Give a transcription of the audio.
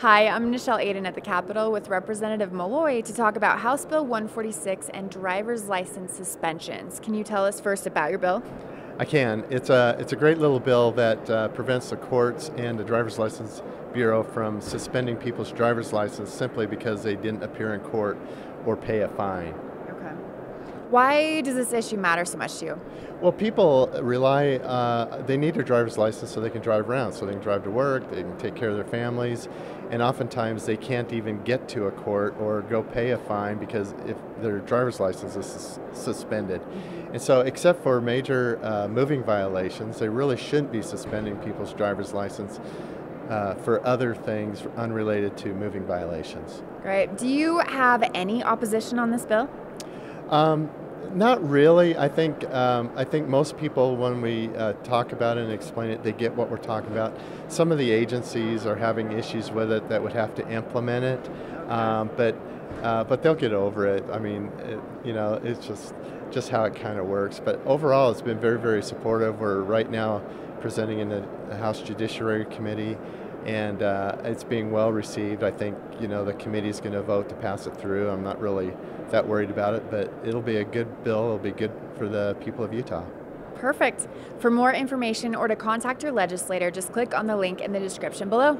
Hi, I'm Michelle Aiden at the Capitol with Representative Malloy to talk about House Bill 146 and driver's license suspensions. Can you tell us first about your bill? I can. It's a great little bill that prevents the courts and the Driver's License Bureau from suspending people's driver's license simply because they didn't appear in court or pay a fine. Okay. Why does this issue matter so much to you? Well, people rely, they need their driver's license so they can drive around, so they can drive to work, they can take care of their families, and oftentimes they can't even get to a court or go pay a fine because if their driver's license is suspended. And so except for major moving violations, they really shouldn't be suspending people's driver's license for other things unrelated to moving violations. Great. Do you have any opposition on this bill? Not really. I think most people, when we talk about it and explain it, they get what we're talking about. Some of the agencies are having issues with it that would have to implement it, but they'll get over it. I mean, it's just how it kind of works. But overall, it's been very, very supportive. We're right now presenting in the House Judiciary Committee, and it's being well received. I think the committee's going to vote to pass it through. I'm not really that worried about it, but it'll be a good bill. It'll be good for the people of Utah. Perfect. For more information or to contact your legislator, just click on the link in the description below.